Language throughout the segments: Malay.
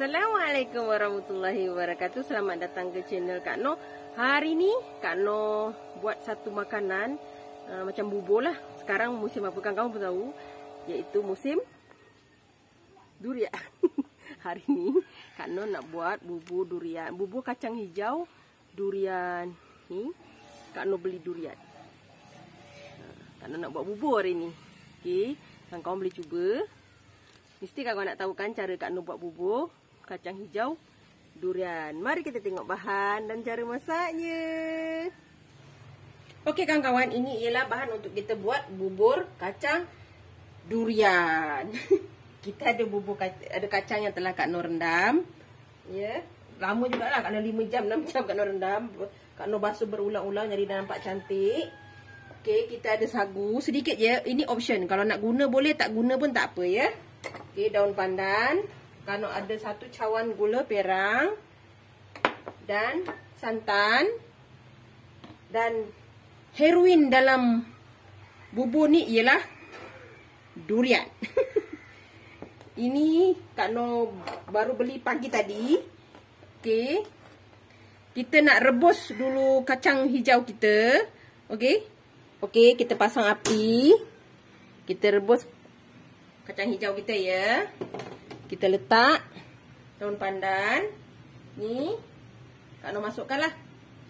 Assalamualaikum warahmatullahi wabarakatuh. Selamat datang ke channel Kak Nur. Hari ini Kak Nur buat satu makanan macam bubur lah. Sekarang musim apa kan kamu tahu, yaitu musim durian. Hari ini Kak Nur nak buat bubur durian, bubur kacang hijau durian. Ni Kak Nur beli durian. Kak Nur nak buat bubur hari ni. Okey, kan kamu boleh cuba. Mesti kamu nak tahu kan cara Kak Nur buat bubur kacang hijau durian. Mari kita tengok bahan dan cara masaknya. Okey kawan-kawan, ini ialah bahan untuk kita buat bubur kacang durian. Kita ada kacang yang telah Kak Nur rendam. Ya, lama jugalah Kak Nur 5 jam, 6 jam Kak Nur rendam. Kak Nur basuh berulang-ulang jadi dah nampak cantik. Okey, kita ada sagu sedikit je. Ini option. Kalau nak guna boleh, tak guna pun tak apa ya. Okey, daun pandan. Kak Nur ada 1 cawan gula perang dan santan dan heroin dalam bubur ni ialah durian. Ini Kak Nur baru beli pagi tadi. Okey. Kita nak rebus dulu kacang hijau kita. Okey. Okey, kita pasang api. Kita rebus kacang hijau kita ya. Kita letak daun pandan. Ni Kak Nur masukkanlah.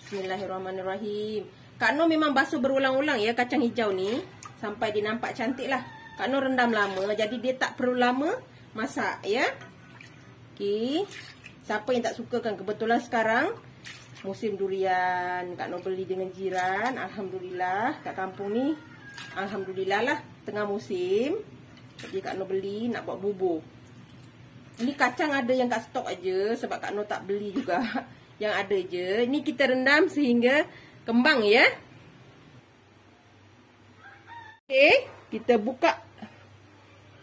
Bismillahirrahmanirrahim. Kak Nur memang basuh berulang-ulang ya kacang hijau ni sampai dia nampak cantik lah. Kak Nur rendam lama, jadi dia tak perlu lama masak ya. Okey. Siapa yang tak suka kan, kebetulan sekarang musim durian. Kak Nur beli dengan jiran, alhamdulillah. Kat kampung ni alhamdulillah lah tengah musim. Jadi Kak Nur beli nak buat bubur. Ini kacang ada yang kat stok aje sebab Kak Nur tak beli juga. Yang ada je. Ini kita rendam sehingga kembang ya. Okey, kita buka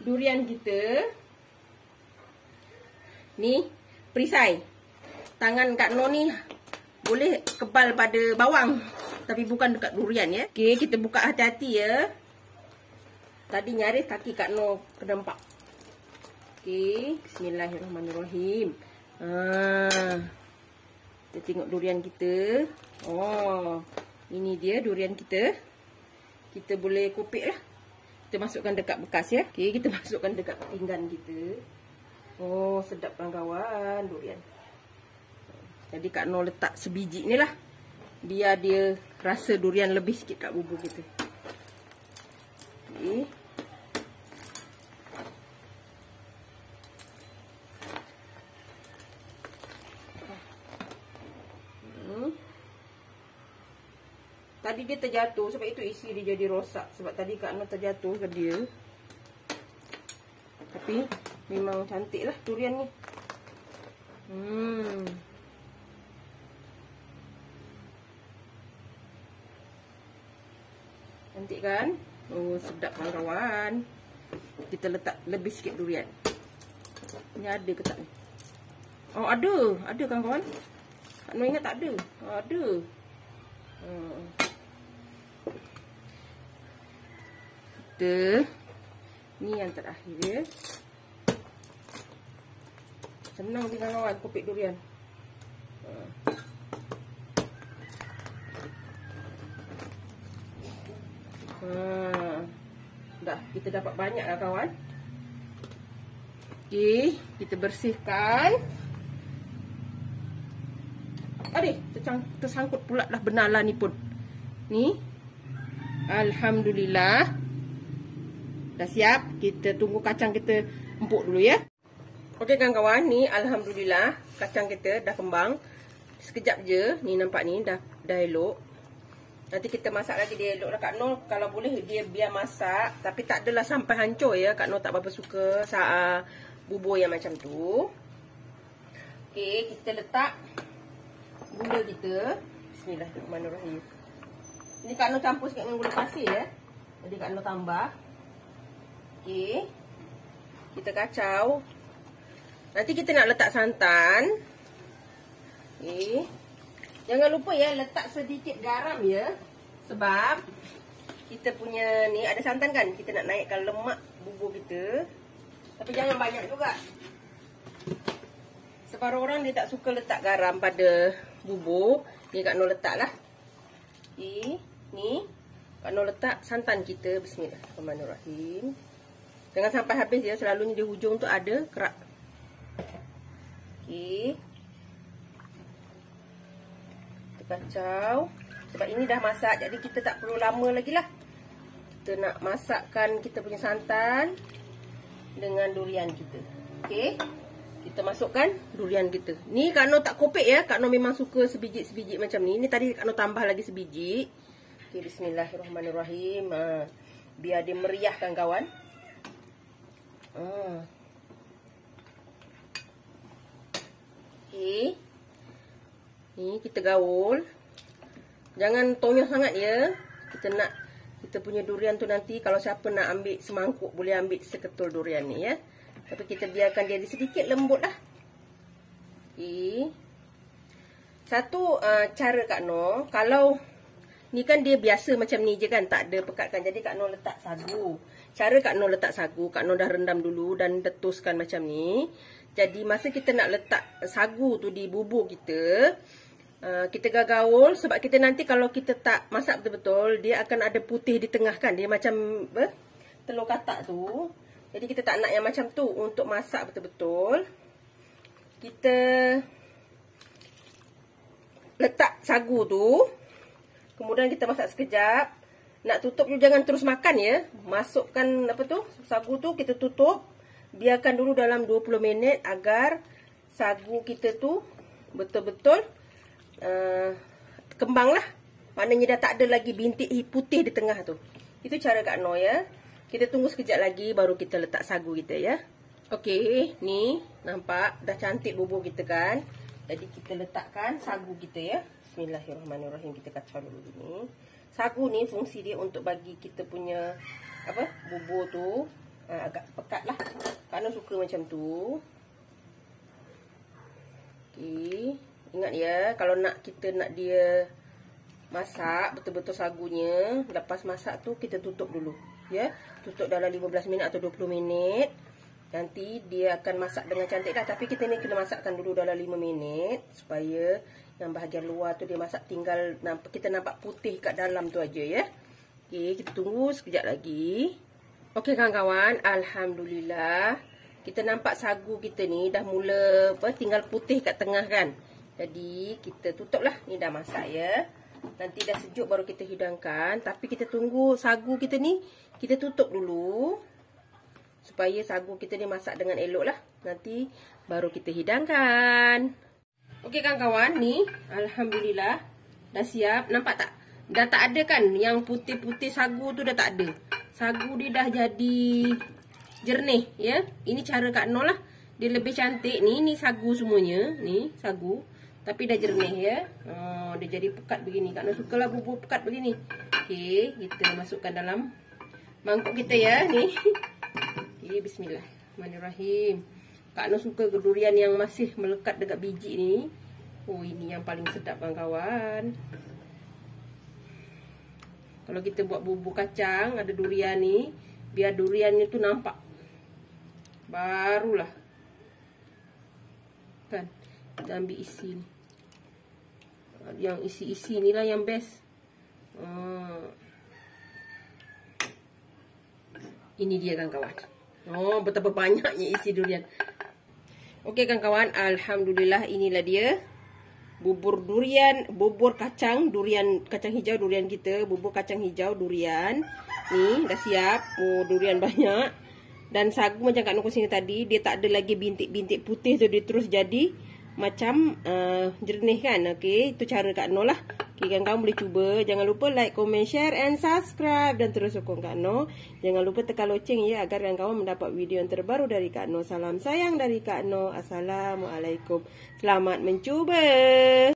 durian kita. Ni perisai. Tangan Kak Nur ni boleh kebal pada bawang, tapi bukan dekat durian ya. Okey, kita buka hati-hati ya. Tadi nyaris kaki Kak Nur kedempak. Okey, bismillahirrahmanirrahim. Kita tengok durian kita. Oh, ini dia durian kita. Kita boleh kupik lah. Kita masukkan dekat bekas ya. Okey, kita masukkan dekat pinggan kita. Oh, sedap kan kawan durian. Jadi Kak Nur letak sebiji ni lah, biar dia rasa durian lebih sikit kat bubur kita. Okay. Tadi dia terjatuh, sebab itu isi dia jadi rosak. Sebab tadi Kak Nur terjatuh ke dia. Tapi memang cantik lah durian ni. Cantik kan? Oh, sedap kan kawan. Kita letak lebih sikit durian. Ni ada ke tak ni? Oh, ada. Ada kan kawan? Kak Nur ingat tak ada? Oh, ada. Kita ni yang terakhir dia. Senang dengan kawan kupik durian. Dah, kita dapat banyak lah kawan. Okey, kita bersihkan. Aduh, tersangkut pula lah benala ni pun. Ni, alhamdulillah. Dah siap, kita tunggu kacang kita empuk dulu ya. Okey kawan-kawan, ni alhamdulillah kacang kita dah kembang. Sekejap je, ni nampak ni dah elok. Nanti kita masak lagi dia eloklah Kak Nur. Kalau boleh dia biar masak, tapi tak adalah sampai hancur ya. Kak Nur tak berapa suka bubur yang macam tu. Okey, kita letak gula kita. Bismillahirrahmanirrahim. Ini Kak Nur campur sikit dengan gula pasir ya. Jadi Kak Nur tambah. Okey. Kita kacau. Nanti kita nak letak santan. Okey. Jangan lupa ya, letak sedikit garam ya. Sebab kita punya ni ada santan kan. Kita nak naikkan lemak bubur kita. Tapi jangan banyak juga. Separuh orang dia tak suka letak garam pada bubur. Ni Kak Nur letak lah. Ni Kak Nur letak santan kita. Bismillahirrahmanirrahim. Jangan sampai habis ya. Selalunya di hujung tu ada kerak. Okey. Kita kacau. Sebab ini dah masak. Jadi kita tak perlu lama lagi lah. Kita nak masakkan kita punya santan dengan durian kita. Okey. Kita masukkan durian kita. Ni Kak Nur tak kopek ya. Kak Nur memang suka sebiji-sebiji macam ni. Ni tadi Kak Nur tambah lagi sebiji. Okey, bismillahirrahmanirrahim. Biar dia meriahkan kawan. Okey. Ni kita gaul. Jangan tonyo sangat ya. Kita nak kita punya durian tu nanti kalau siapa nak ambil semangkuk boleh ambil seketul durian ni ya. Tapi kita biarkan dia sedikit lembut lah. Okay. Satu cara Kak Nur, kalau ni kan dia biasa macam ni je kan, tak ada pekatkan. Jadi Kak Nur letak sagu. Cara Kak Nur letak sagu, Kak Nur dah rendam dulu dan detuskan macam ni. Jadi masa kita nak letak sagu tu di bubur kita, kita gaul sebab kita nanti kalau kita tak masak betul-betul dia akan ada putih di tengah kan, dia macam telur katak tu. Jadi kita tak nak yang macam tu. Untuk masak betul-betul kita letak sagu tu, kemudian kita masak sekejap. Nak tutup tu jangan terus makan ya. Masukkan apa tu sagu tu, kita tutup, biarkan dulu dalam 20 minit agar sagu kita tu betul-betul kembang lah. Maknanya dah tak ada lagi bintik putih di tengah tu. Itu cara Kak Nur ya. Kita tunggu sekejap lagi baru kita letak sagu kita ya. Okey, ni nampak dah cantik bubur kita kan. Jadi kita letakkan sagu kita ya. Bismillahirrahmanirrahim. Kita kacau dulu gini. Sagu ni fungsi dia untuk bagi kita punya apa bubur tu agak pekat lah. Kak Nur suka macam tu. Okey. Ingat ya, kalau nak kita nak dia masak betul-betul sagunya, lepas masak tu kita tutup dulu ya. Tutup dalam 15 minit atau 20 minit. Nanti dia akan masak dengan cantik dah. Tapi kita ni kena masakkan dulu dalam 5 minit supaya yang bahagian luar tu dia masak, tinggal kita nampak putih kat dalam tu aja ya. Okey, kita tunggu sekejap lagi. Okey kawan-kawan, alhamdulillah kita nampak sagu kita ni dah mula tinggal putih kat tengah kan. Jadi kita tutup lah. Ni dah masak ya. Nanti dah sejuk baru kita hidangkan. Tapi kita tunggu sagu kita ni, kita tutup dulu supaya sagu kita ni masak dengan elok lah. Nanti baru kita hidangkan. Okey kawan-kawan, ni alhamdulillah dah siap. Nampak tak? Dah tak ada kan yang putih-putih sagu tu, dah tak ada. Sagu dia dah jadi jernih ya. Ini cara Kak Nur lah. Dia lebih cantik. Ni sagu semuanya. Ni sagu. Tapi dah jernih ya. Dia jadi pekat begini. Kak Nur suka lah bubur pekat begini. Okey, kita masukkan dalam mangkuk kita ya. Ni. Okey, bismillahirrahmanirrahim. Kak Nur suka durian yang masih melekat dekat biji ni. Oh, ini yang paling sedap kawan-kawan. Kalau kita buat bubur kacang, ada durian ni, biar duriannya tu nampak. Barulah kan kita ambil isi ni. Yang isi-isi ni lah yang best. Ini dia kan kawan. Oh, betapa banyaknya isi durian. Okey kan kawan, alhamdulillah inilah dia bubur durian, bubur kacang durian, kacang hijau durian kita, bubur kacang hijau durian. Ni dah siap. Oh, durian banyak. Dan sagu macam Kak Nur kusin tadi, dia tak ada lagi bintik-bintik putih tu, dia terus jadi macam jernih kan. Okey, itu cara Kak Nur lah. Okey, kawan-kawan boleh cuba. Jangan lupa like, komen, share and subscribe dan terus sokong Kak Nur. Jangan lupa tekan loceng ya agar kawan-kawan mendapat video yang terbaru dari Kak Nur. Salam sayang dari Kak Nur. Assalamualaikum. Selamat mencuba.